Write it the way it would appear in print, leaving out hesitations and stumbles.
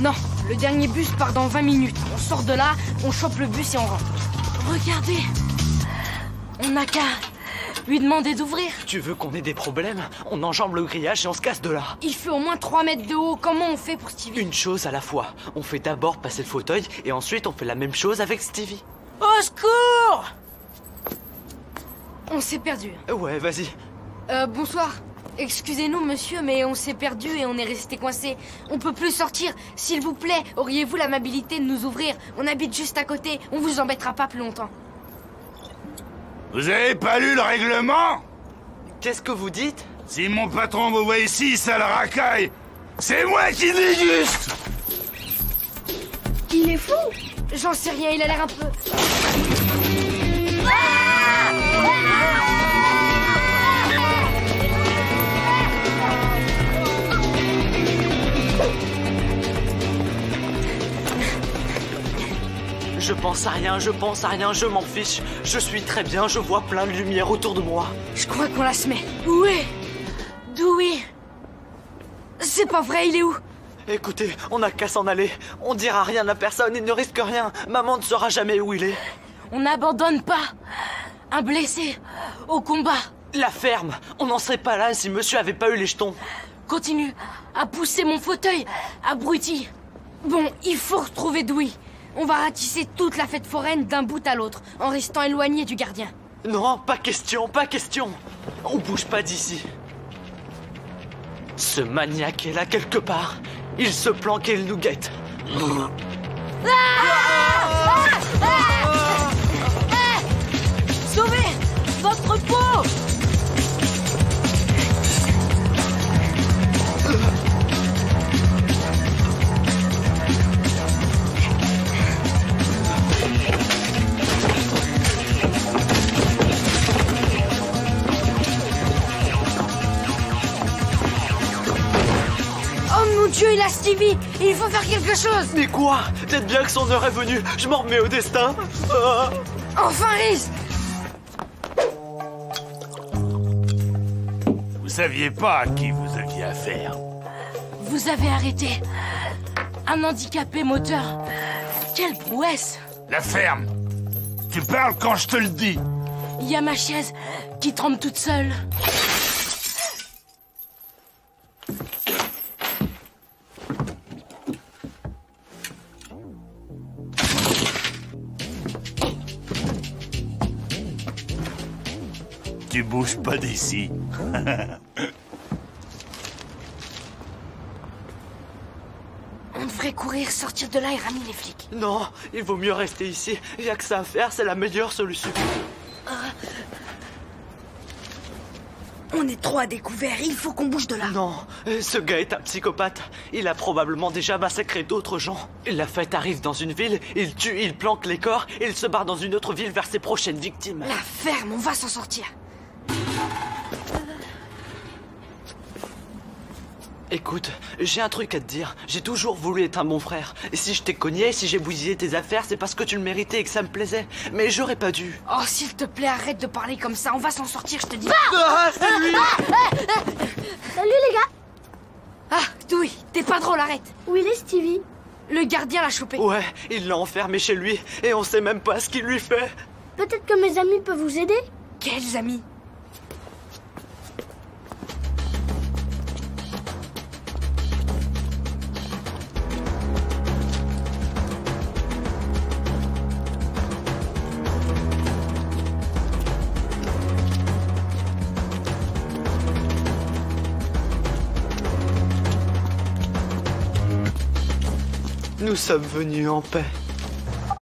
Non, le dernier bus part dans 20 minutes. On sort de là, on chope le bus et on rentre. Regardez, on n'a qu'à lui demander d'ouvrir. Tu veux qu'on ait des problèmes? On enjambe le grillage et on se casse de là. Il fait au moins 3 mètres de haut. Comment on fait pour Stevie? Une chose à la fois. On fait d'abord passer le fauteuil et ensuite on fait la même chose avec Stevie. Au secours! On s'est perdu. Ouais, vas-y. Bonsoir. Excusez-nous, monsieur, mais on s'est perdu et on est resté coincé. On peut plus sortir. S'il vous plaît, auriez-vous l'amabilité de nous ouvrir? On habite juste à côté. On vous embêtera pas plus longtemps. Vous avez pas lu le règlement? Qu'est-ce que vous dites? Si mon patron vous voit ici, sale racaille, c'est moi qui déguste. Il est fou? J'en sais rien, il a l'air un peu... Ah! Ah! Je pense à rien, je pense à rien, je m'en fiche. Je suis très bien, je vois plein de lumière autour de moi. Je crois qu'on la se met. Où est Dewey? C'est pas vrai, il est où? Écoutez, on n'a qu'à s'en aller. On dira rien à personne, il ne risque rien. Maman ne saura jamais où il est. On n'abandonne pas un blessé au combat. La ferme, on n'en serait pas là si monsieur avait pas eu les jetons. Continue à pousser mon fauteuil, abruti. Bon, il faut retrouver Dewey. On va ratisser toute la fête foraine d'un bout à l'autre, en restant éloigné du gardien. Non, pas question, pas question. On bouge pas d'ici. Ce maniaque est là quelque part. Il se planque et il nous guette. Ah ah ah ah ah sauvez votre peau! Dieu, il a Stevie! Il faut faire quelque chose! Mais quoi? Peut-être bien que son heure est venue! Je m'en remets au destin! Ah. Enfin, Riz! Vous saviez pas à qui vous aviez affaire. Vous avez arrêté un handicapé moteur. Quelle prouesse! La ferme! Tu parles quand je te le dis! Il y a ma chaise qui tremble toute seule. Tu bouges pas d'ici. On devrait courir, sortir de là et ramener les flics. Non, il vaut mieux rester ici. Il n'y a que ça à faire, c'est la meilleure solution. On est trop à découvert, il faut qu'on bouge de là. Non, ce gars est un psychopathe. Il a probablement déjà massacré d'autres gens. La fête arrive dans une ville, il tue, il planque les corps, il se barre dans une autre ville vers ses prochaines victimes. La ferme, on va s'en sortir. Écoute, j'ai un truc à te dire. J'ai toujours voulu être un bon frère. Et si je t'ai cogné, si j'ai bousillé tes affaires, c'est parce que tu le méritais et que ça me plaisait. Mais j'aurais pas dû. Oh, s'il te plaît, arrête de parler comme ça. On va s'en sortir, je te dis. Ah, c'est lui. Salut, les gars. Ah, Dewey, t'es pas drôle, arrête. Où il est, Stevie? Le gardien l'a chopé. Ouais, il l'a enfermé chez lui. Et on sait même pas ce qu'il lui fait. Peut-être que mes amis peuvent vous aider. Quels amis? Nous sommes venus en paix.